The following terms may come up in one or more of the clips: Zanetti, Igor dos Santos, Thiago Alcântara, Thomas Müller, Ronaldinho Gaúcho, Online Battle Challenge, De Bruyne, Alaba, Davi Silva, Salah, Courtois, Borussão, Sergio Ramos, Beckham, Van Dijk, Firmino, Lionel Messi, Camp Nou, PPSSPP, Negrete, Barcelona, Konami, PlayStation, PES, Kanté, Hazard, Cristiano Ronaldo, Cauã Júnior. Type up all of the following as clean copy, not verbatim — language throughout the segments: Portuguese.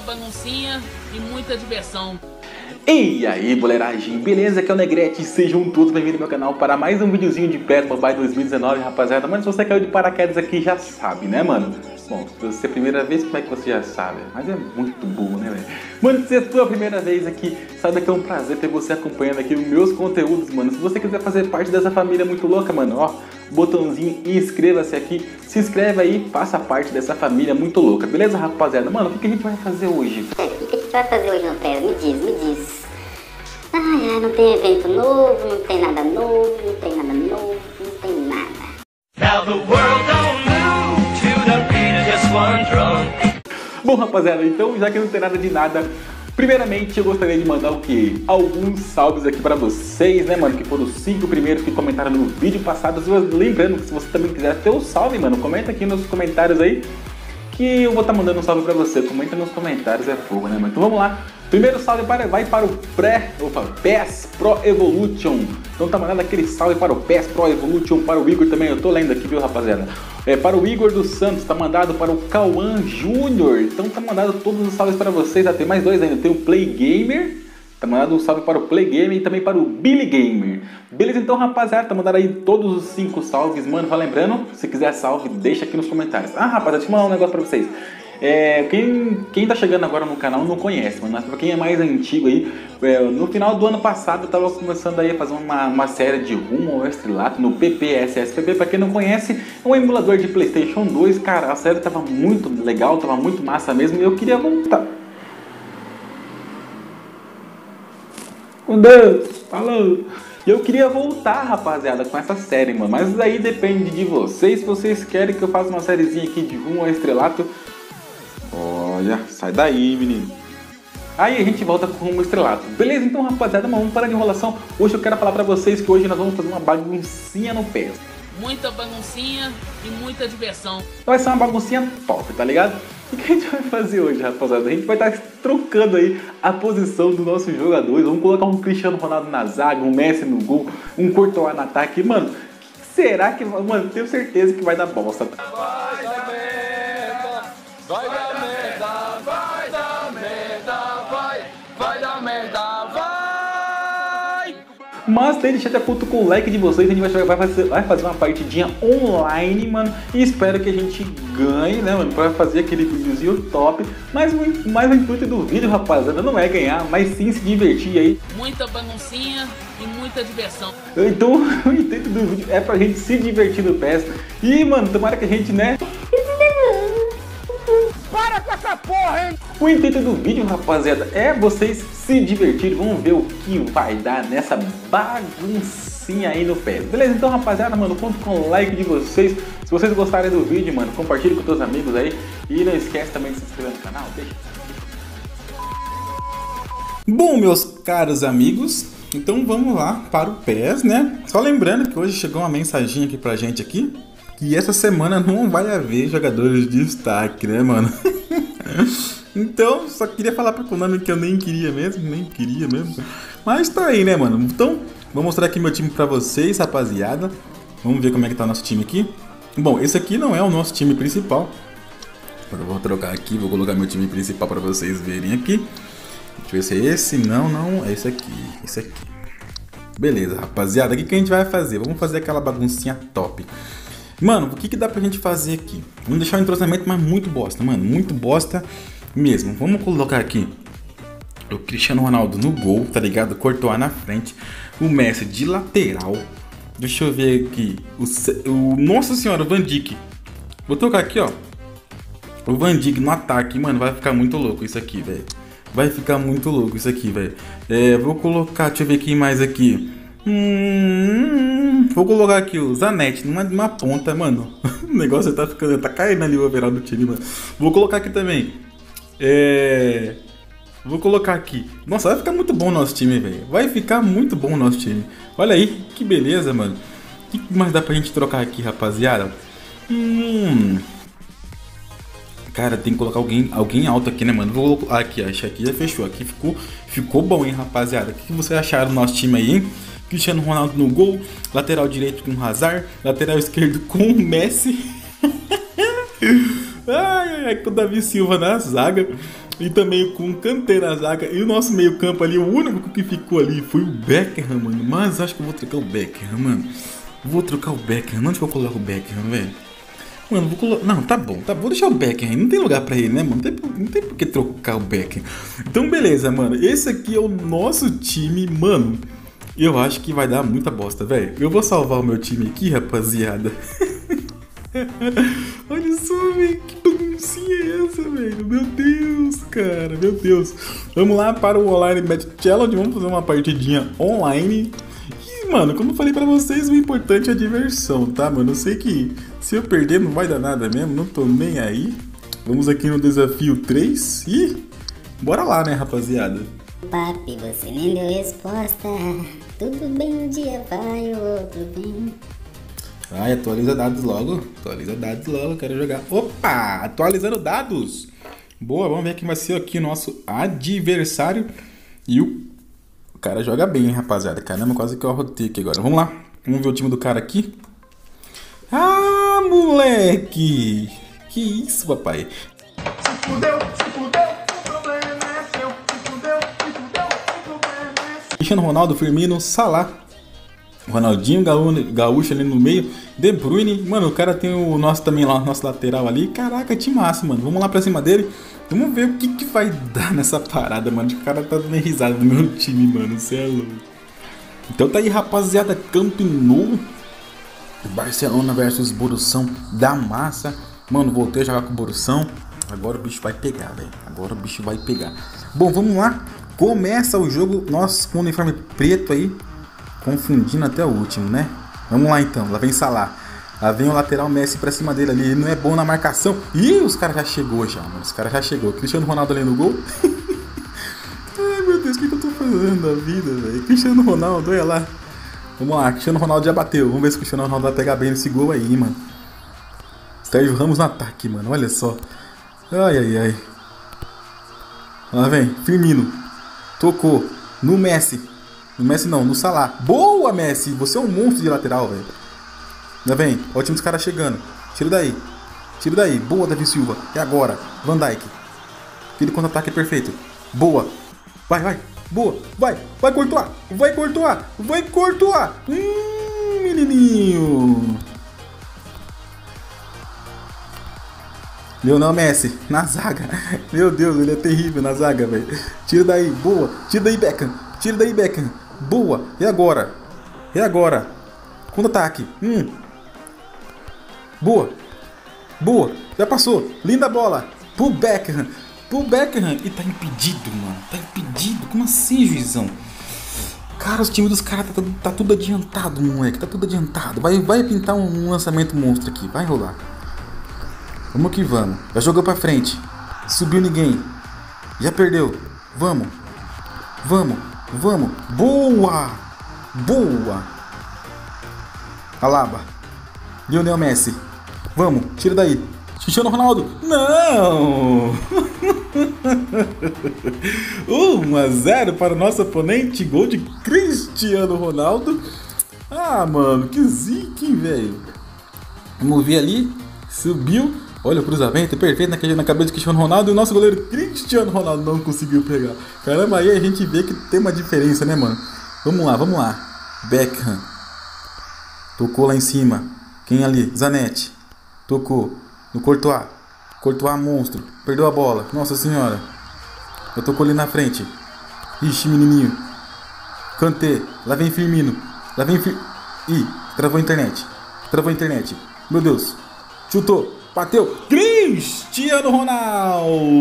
muita baguncinha e muita diversão. E aí, boleiragem, beleza? Aqui é o Negrete, sejam todos bem-vindos ao meu canal para mais um videozinho de Battle by 2019, rapaziada. Mano, se você caiu de paraquedas aqui, já sabe, né, mano? Bom, se você é a primeira vez, como é que você já sabe? Mas é muito bom, né, velho? Mano, se é a tua primeira vez aqui, sabe que é um prazer ter você acompanhando aqui os meus conteúdos, mano. Se você quiser fazer parte dessa família muito louca, mano, ó, botãozinho inscreva-se aqui, se inscreve aí, faça parte dessa família muito louca, beleza, rapaziada? Mano, o que a gente vai fazer hoje? O que vai fazer hoje no PES? Me diz. Ai, não tem evento novo, não tem nada novo. Now the world don't move to the beat of just one drum. Bom, rapaziada, então já que não tem nada de nada, primeiramente eu gostaria de mandar o quê? Alguns salves aqui pra vocês, né, mano? Que foram os 5 primeiros que comentaram no vídeo passado. Lembrando que se você também quiser ter um salve, mano, comenta aqui nos comentários aí, que eu vou estar mandando um salve pra você. Comenta nos comentários, é fogo, né, mano? Então vamos lá. Primeiro salve vai para o PES Pro Evolution. Então tá mandando aquele salve para o PES Pro Evolution, para o Igor também, eu tô lendo aqui, viu, rapaziada? É, para o Igor dos Santos, tá mandado para o Cauã Júnior. Então tá mandado todos os salves para vocês. Já tem mais dois ainda, tem o Play Gamer. Tá mandado um salve para o Play Gamer e também para o Billy Gamer. Beleza, então, rapaziada, tá mandando aí todos os 5 salves, mano. Vai lembrando, se quiser salve, deixa aqui nos comentários. Ah, rapaziada, deixa eu mandar um negócio pra vocês. Quem tá chegando agora no canal não conhece, mano. Mas pra quem é mais antigo aí, no final do ano passado eu tava começando aí a fazer uma série de rumo ao estrelato no PPSSPP. Pra quem não conhece, é um emulador de PlayStation 2, cara. A série tava muito legal, tava muito massa mesmo e eu queria voltar. Eu queria voltar, rapaziada, com essa série, mano. Mas aí depende de vocês. Se vocês querem que eu faça uma sériezinha aqui de rumo ao estrelato, olha, sai daí, menino. Aí a gente volta com rumo ao estrelato. Beleza, então, rapaziada, mas vamos parar de enrolação. Hoje eu quero falar pra vocês que hoje nós vamos fazer uma baguncinha no PES. Muita baguncinha e muita diversão. Vai ser uma baguncinha top, tá ligado? O que a gente vai fazer hoje, rapaziada? A gente vai estar trocando aí a posição dos nossos jogadores. Vamos colocar um Cristiano Ronaldo na zaga, um Messi no gol, um Courtois no ataque. Mano, será que... Mano, tenho certeza que vai dar bosta. Vai dar merda, vai dar merda, vai dar merda, vai dar merda, vai! Mas tem deixado até puto com o like de vocês. A gente vai fazer uma partidinha online, mano. E espero que a gente ganhe, né, mano, pra fazer aquele videozinho top. Mas o intuito do vídeo, rapaziada, não é ganhar, mas sim se divertir aí. Muita baguncinha e muita diversão. Então o intuito do vídeo é pra gente se divertir no PES. E, mano, tomara que a gente, né... Para com essa porra, hein? O intuito do vídeo, rapaziada, é vocês se divertirem. Vamos ver o que vai dar nessa baguncinha aí no PES. Beleza? Então, rapaziada, mano, conto com o like de vocês. Se vocês gostarem do vídeo, mano, compartilhe com seus amigos aí. E não esquece também de se inscrever no canal. Deixa. Bom, meus caros amigos, então vamos lá para o PES, né? Só lembrando que hoje chegou uma mensagem aqui pra gente aqui. E essa semana não vai haver jogadores de destaque, né, mano? Então, só queria falar pra Konami que eu nem queria mesmo. Mas tá aí, né, mano? Então, vou mostrar aqui meu time pra vocês, rapaziada. Vamos ver como é que tá nosso time aqui. Bom, esse aqui não é o nosso time principal. Eu vou trocar aqui, vou colocar meu time principal pra vocês verem aqui. Deixa eu ver se é esse. Não, é esse aqui, esse aqui. Beleza, rapaziada, o que a gente vai fazer? Vamos fazer aquela baguncinha top. Mano, o que dá pra gente fazer aqui? Vamos deixar o entrosamento, mas muito bosta, mano. Muito bosta mesmo. Vamos colocar aqui o Cristiano Ronaldo no gol, tá ligado? Courtois na frente. O Messi de lateral. Deixa eu ver aqui. Nossa senhora, o Van Dijk. Vou tocar aqui, ó. O Van Dijk no ataque. Mano, vai ficar muito louco isso aqui, velho. Vai ficar muito louco isso aqui, velho. Vou colocar... Deixa eu ver quem mais aqui. Vou colocar aqui o Zanetti numa ponta, mano. O negócio tá caindo ali o overall do time, mano. Vou colocar aqui também. Vou colocar aqui. Nossa, vai ficar muito bom o nosso time, velho. Vai ficar muito bom o nosso time. Olha aí, que beleza, mano. O que mais dá pra gente trocar aqui, rapaziada? Cara, tem que colocar alguém alto aqui, né, mano? Vou colocar aqui, acho que já fechou. Aqui ficou bom, hein, rapaziada? O que vocês acharam do nosso time aí, hein? Cristiano Ronaldo no gol, lateral direito com Hazard, lateral esquerdo com Messi. Ai, com o Davi Silva na zaga. E também com o Kanté na zaga. E o nosso meio campo ali, o único que ficou ali foi o Beckham, mano. Mas acho que eu vou trocar o Beckham, mano. Vou trocar o Beckham. Onde que eu coloco o Beckham, velho? Mano, vou colocar... Não, tá bom, tá bom. Vou deixar o Beckham aí. Não tem lugar pra ele, né, mano? Não tem por que trocar o Beckham. Então, beleza, mano. Esse aqui é o nosso time, mano. Eu acho que vai dar muita bosta, velho. Eu vou salvar o meu time aqui, rapaziada. Olha só, velho. Que baguncinha é essa, velho? Meu Deus, cara. Meu Deus. Vamos lá para o Online Battle Challenge. Vamos fazer uma partidinha online. Mano, como eu falei pra vocês, o importante é a diversão, tá, mano? Eu sei que se eu perder não vai dar nada mesmo, não tô nem aí. Vamos aqui no desafio 3 e bora lá, né, rapaziada? Papi, você nem deu resposta. Tudo bem, um dia vai, o outro vem. Ai, atualiza dados logo. Atualiza dados logo, quero jogar. Opa, atualizando dados. Boa, vamos ver quem vai ser aqui o nosso adversário. E o cara joga bem, hein, rapaziada. Caramba, quase que eu arrotei aqui agora. Vamos lá. Vamos ver o time do cara aqui. Ah, moleque. Que isso, papai. Se fudeu, se fudeu, o problema é seu. Se fudeu, se fudeu, o problema é seu. Cristiano Ronaldo, Firmino, Salah. Ronaldinho Gaúcho ali no meio. De Bruyne. Mano, o cara tem o nosso também lá, o nosso lateral ali. Caraca, time massa, mano. Vamos lá pra cima dele. Vamos ver o que, que vai dar nessa parada, mano. O cara tá dando risada do meu time, mano. Você é louco. Então tá aí, rapaziada. Camp Nou. Barcelona versus Borussão da massa. Mano, voltei a jogar com o Borussão. Agora o bicho vai pegar, velho. Agora o bicho vai pegar. Bom, vamos lá. Começa o jogo. Nós com o uniforme preto aí. Confundindo até o último, né? Vamos lá então, lá vem Salah. Lá vem o lateral Messi pra cima dele ali. Ele não é bom na marcação. Ih, os caras já chegou já, mano. Os caras já chegou. Cristiano Ronaldo ali no gol. Ai, meu Deus, o que eu tô fazendo da vida, velho? Cristiano Ronaldo, olha lá. Vamos lá, Cristiano Ronaldo já bateu. Vamos ver se o Cristiano Ronaldo vai pegar bem nesse gol aí, mano. Sergio Ramos no ataque, mano. Olha só. Ai, ai, ai. Lá vem, Firmino. Tocou no Messi. No Messi não, no Salah. Boa, Messi. Você é um monstro de lateral, velho. Já vem. Olha o time dos caras chegando. Tira daí. Tira daí. Boa, Davi Silva. E agora? Van Dijk. Aquele contra-ataque perfeito. Boa. Vai, vai. Boa. Vai. Vai, Courtois. Vai, Courtois. Vai, Courtois. Menininho. Lionel Messi. Na zaga. Meu Deus, ele é terrível na zaga, velho. Tira daí. Boa. Tira daí, Beckham. Tira daí, Beckham. Boa. E agora? E agora? Contra-ataque. Boa. Boa. Já passou. Linda bola. Pro Beckham. Pro Beckham. E tá impedido, mano. Tá impedido. Como assim, juizão? Cara, os times dos caras tá tudo adiantado, moleque. Tá tudo adiantado. Vai pintar um lançamento monstro aqui. Vai rolar. Vamos que vamos. Já jogou pra frente. Subiu ninguém. Já perdeu. Vamos. Vamos. Vamos. Boa. Boa. Alaba. Lionel Messi. Vamos, tira daí. Cristiano Ronaldo. Não! 1 a 0 para o nosso oponente. Gol de Cristiano Ronaldo. Ah, mano, que zica, velho. Vamos ver ali. Subiu. Olha o cruzamento perfeito na cabeça do Cristiano Ronaldo. E o nosso goleiro Cristiano Ronaldo não conseguiu pegar. Caramba, aí a gente vê que tem uma diferença, né, mano? Vamos lá, vamos lá. Beckham. Tocou lá em cima. Quem ali? Zanetti. Tocou. No Courtois. Courtois monstro. Perdeu a bola. Nossa senhora. Eu tocou ali na frente. Ixi, menininho. Kanté. Lá vem Firmino. Lá vem Firmino. Ih, travou a internet. Travou a internet. Meu Deus. Chutou. Bateu. Cristiano Ronaldo.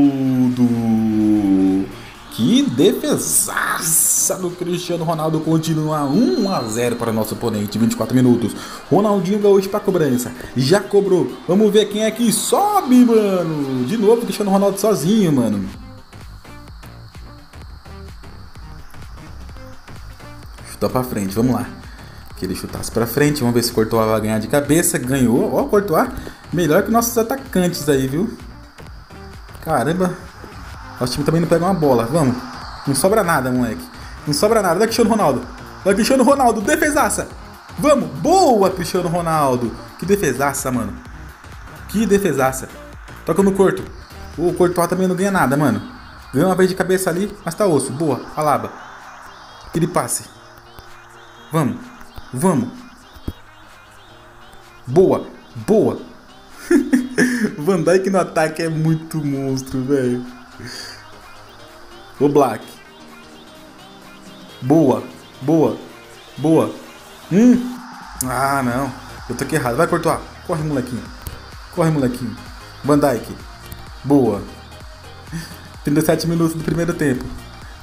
Que defesaça do Cristiano Ronaldo. Continua 1 a 0 para nosso oponente. 24 minutos. Ronaldinho Gaúcho para cobrança. Já cobrou. Vamos ver quem é que sobe, mano. De novo, Cristiano Ronaldo sozinho, mano. Chutou para frente. Vamos lá. Que ele chutasse para frente. Vamos ver se o Courtois vai ganhar de cabeça. Ganhou. Ó, o Courtois. Melhor que nossos atacantes aí, viu? Caramba. Nosso time também não pega uma bola. Vamos. Não sobra nada, moleque. Não sobra nada. Vai, Cristiano Ronaldo. Vai, Cristiano Ronaldo. Defesaça. Vamos. Boa, Cristiano Ronaldo. Que defesaça, mano. Que defesaça. Toca no Courtois. O Courtois também não ganha nada, mano. Ganhou uma vez de cabeça ali, mas tá osso. Boa, Alaba. Aquele passe. Vamos, vamos. Boa, boa. Van Dijk no ataque é muito monstro, velho. O Black. Boa, boa, boa. Ah, não. Eu toquei errado. Vai, Courtois. Corre, molequinho. Corre, molequinho. Van Dijk. Boa. 37 minutos do primeiro tempo.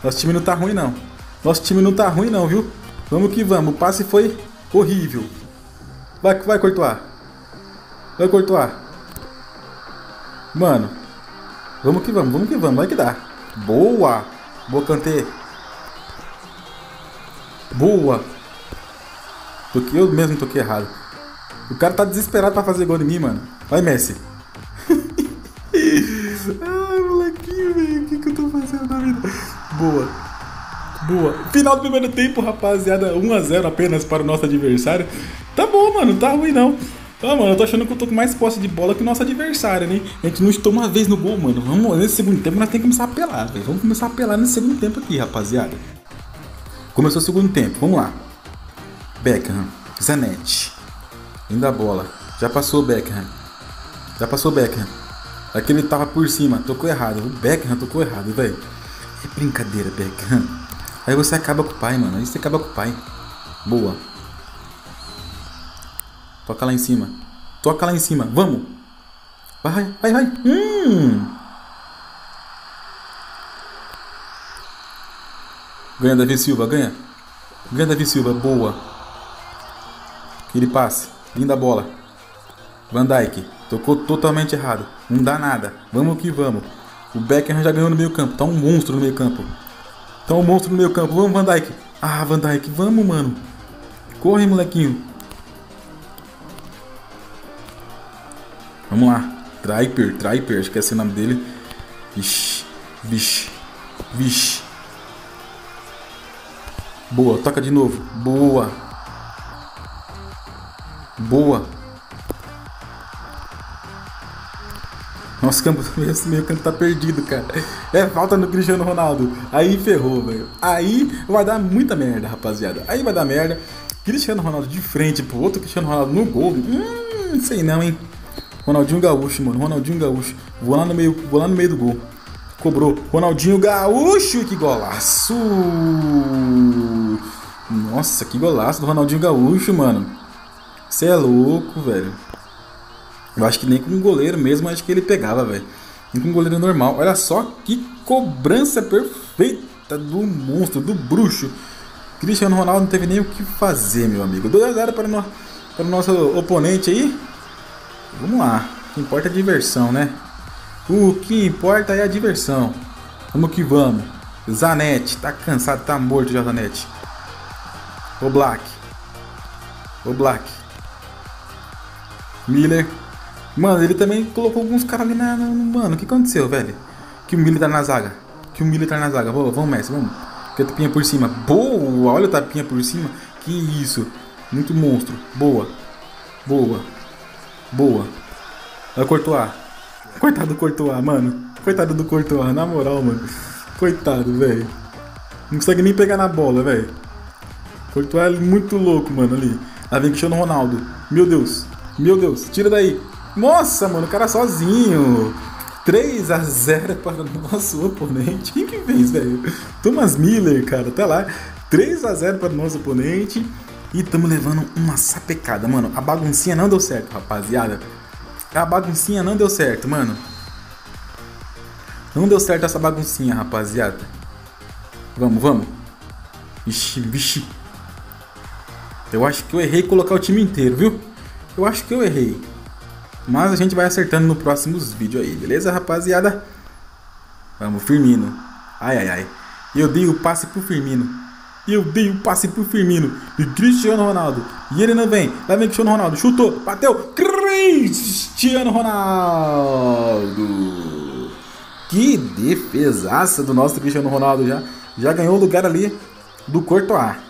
Nosso time não tá ruim, não. Nosso time não tá ruim, não, viu? Vamos que vamos. O passe foi horrível. Vai, vai, Courtois. Vai, Courtois. Mano. Vamos que vamos. Vamos que vamos. Vai que dá. Boa. Boa, Kanté. Boa. Eu mesmo toquei errado. O cara tá desesperado pra fazer gol em mim, mano. Vai, Messi. Ai, molequinho, velho. O que que eu tô fazendo na vida? Boa. Boa. Final do primeiro tempo, rapaziada. 1 a 0 apenas para o nosso adversário. Tá bom, mano. Tá ruim, não. Ah, mano, eu tô achando que eu tô com mais posse de bola que o nosso adversário, né? A gente não chutou uma vez no gol, mano. Vamos, nesse segundo tempo nós temos que começar a apelar, velho. Vamos começar a apelar nesse segundo tempo aqui, rapaziada. Começou o segundo tempo. Vamos lá. Beckham, Zanetti, linda bola, já passou o Beckham, aqui ele tava por cima, tocou errado, o Beckham tocou errado, velho, é brincadeira, Beckham, aí você acaba com o pai, mano, aí você acaba com o pai, boa, toca lá em cima, vamos, vai, vai, vai, ganha Davi Silva, ganha, Davi Silva, boa. Ele passe, linda bola. Van Dijk, tocou totalmente errado. Não dá nada, vamos que vamos. O Beckham já ganhou no meio campo. Tá um monstro no meio campo. Vamos, Van Dijk. Ah, Van Dijk, vamos, mano. Corre, molequinho. Vamos lá. Traiper, acho que é esse o nome dele. Vixe. Boa, toca de novo. Boa. Boa. Nosso campo, esse meio campo tá perdido, cara. É falta no Cristiano Ronaldo. Aí ferrou, velho. Aí vai dar muita merda, rapaziada. Aí vai dar merda. Cristiano Ronaldo de frente pro outro Cristiano Ronaldo no gol. Não sei não, hein. Ronaldinho Gaúcho, mano. Ronaldinho Gaúcho. Vou lá no meio do gol. Cobrou. Ronaldinho Gaúcho. Que golaço. Nossa, que golaço do Ronaldinho Gaúcho, mano. Você é louco, velho. Eu acho que nem com um goleiro mesmo, acho que ele pegava, velho. Nem com um goleiro normal. Olha só que cobrança perfeita do monstro, do bruxo. Cristiano Ronaldo não teve nem o que fazer, meu amigo. 2 a 0 para o nosso oponente aí. Vamos lá. O que importa é a diversão, né? O que importa é a diversão. Vamos que vamos. Zanetti. Tá cansado, tá morto já, Zanetti. O Black. Müller. Mano, ele também colocou alguns caras ali na... Mano, o que aconteceu, velho? Que o Müller tá na zaga. Boa, vamos, Messi, vamos. Que a tapinha por cima. Boa, olha a tapinha por cima. Que isso. Muito monstro. Boa. Olha o Courtois. Coitado do Courtois, mano. Coitado do Courtois, na moral, mano. Coitado, velho. Não consegue nem pegar na bola, velho. Courtois é muito louco, mano, ali. Lá vem Cristiano Ronaldo. Meu Deus. Tira daí. Nossa, mano, o cara sozinho. 3 a 0 para o nosso oponente. Quem que fez, velho? Thomas Müller, cara, tá lá. 3 a 0 para o nosso oponente. E estamos levando uma sapecada, mano. A baguncinha não deu certo, rapaziada. Não deu certo essa baguncinha, rapaziada. Vamos. Vixe. Eu acho que eu errei colocar o time inteiro, viu? Mas a gente vai acertando no próximos vídeos aí, beleza, rapaziada? Vamos, Firmino. Ai. Eu dei o passe pro Firmino. E Cristiano Ronaldo. E ele não vem. Lá vem Cristiano Ronaldo. Chutou. Bateu. Cristiano Ronaldo. Que defesaça do nosso Cristiano Ronaldo já. Já ganhou o lugar ali do Courtois.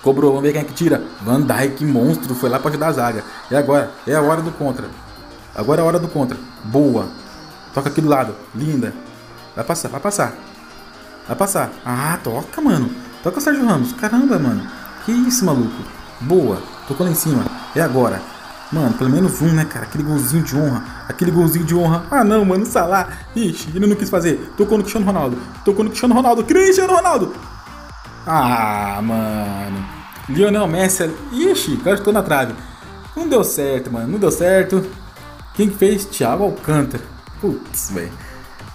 Cobrou, vamos ver quem é que tira. Van Dijk, monstro, foi lá pra ajudar a zaga. E agora? É a hora do contra. Boa. Toca aqui do lado. Linda. Vai passar, vai passar. Vai passar. Ah, toca, mano. Toca o Sergio Ramos. Caramba, mano. Que isso, maluco. Boa. Tocou lá em cima. É agora. Mano, pelo menos um, né, cara? Aquele golzinho de honra. Aquele golzinho de honra. Ah, não, mano. Salah. Ixi, ele não quis fazer. Tocou no Cristiano Ronaldo. Tocou no Cristiano Ronaldo. Cristiano Ronaldo. Ah, mano. Lionel Messi. Ixi, quase tô na trave. Não deu certo, mano. Não deu certo. Quem fez? Thiago Alcântara. Putz, velho.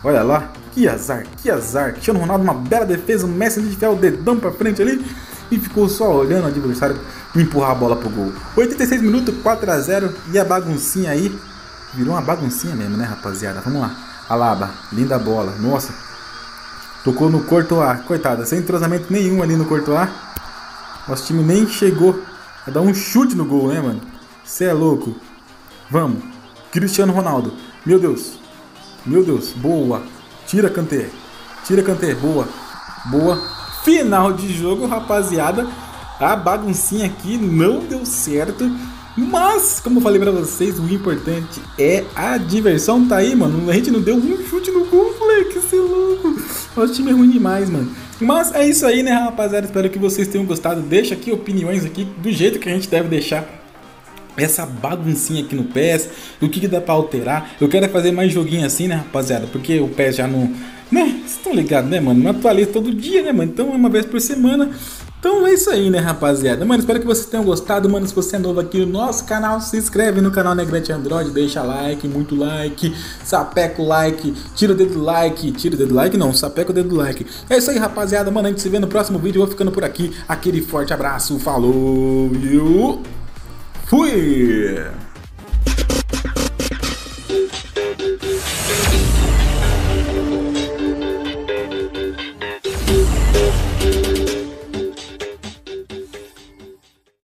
Olha lá. Que azar, que azar. Cristiano Ronaldo, uma bela defesa. O Messi de enfiar o dedão pra frente ali. E ficou só olhando o adversário empurrar a bola pro gol. 86 minutos, 4 a 0. E a baguncinha aí. Virou uma baguncinha mesmo, né, rapaziada? Vamos lá. Alaba, linda bola. Nossa. Tocou no Courtois. Coitada, sem entrosamento nenhum ali no Courtois. Nosso time nem chegou a dar um chute no gol, né, mano? Cê é louco. Vamos. Cristiano Ronaldo. Meu Deus. Meu Deus. Boa. Tira, Kanté. Tira, Kanté. Boa. Boa. Final de jogo, rapaziada. A baguncinha aqui não deu certo. Mas, como eu falei pra vocês, o importante é a diversão. Tá aí, mano. A gente não deu um chute no gol, moleque. Cê é louco. Nosso time é ruim demais, mano. Mas é isso aí, né, rapaziada? Espero que vocês tenham gostado. Deixa aqui opiniões aqui do jeito que a gente deve deixar essa baguncinha aqui no PES, o que dá pra alterar. Eu quero fazer mais joguinho assim, né, rapaziada? Porque o PES já não... né? Vocês estão ligados, né, mano? Não atualiza todo dia, né, mano? Então é uma vez por semana. Então é isso aí, né, rapaziada? Mano, espero que vocês tenham gostado. Mano, se você é novo aqui no nosso canal, se inscreve no canal Negrete Android. Deixa like, muito like. Sapeca o like. Tira o dedo do like. Tira o dedo do like, não. Sapeca o dedo do like. É isso aí, rapaziada. Mano, a gente se vê no próximo vídeo. Eu vou ficando por aqui. Aquele forte abraço. Falou. Fui!